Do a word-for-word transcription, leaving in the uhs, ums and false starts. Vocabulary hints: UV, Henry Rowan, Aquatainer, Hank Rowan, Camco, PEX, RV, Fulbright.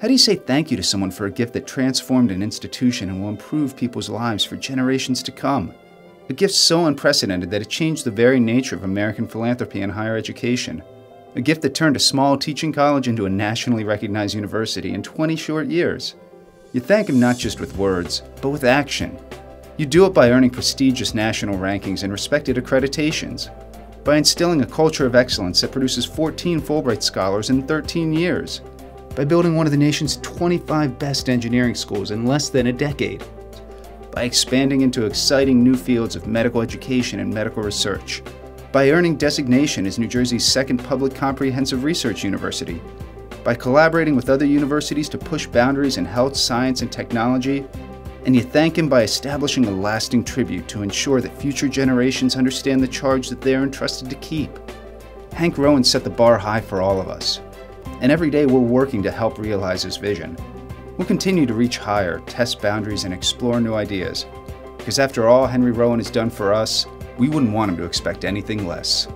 How do you say thank you to someone for a gift that transformed an institution and will improve people's lives for generations to come? A gift so unprecedented that it changed the very nature of American philanthropy and higher education. A gift that turned a small teaching college into a nationally recognized university in twenty short years. You thank him not just with words, but with action. You do it by earning prestigious national rankings and respected accreditations. By instilling a culture of excellence that produces fourteen Fulbright scholars in thirteen years. By building one of the nation's twenty-five best engineering schools in less than a decade. By expanding into exciting new fields of medical education and medical research. By earning designation as New Jersey's second public comprehensive research university. By collaborating with other universities to push boundaries in health, science, and technology. And you thank him by establishing a lasting tribute to ensure that future generations understand the charge that they are entrusted to keep. Hank Rowan set the bar high for all of us. And every day we're working to help realize his vision. We'll continue to reach higher, test boundaries, and explore new ideas. Because after all Henry Rowan has done for us, we wouldn't want him to expect anything less.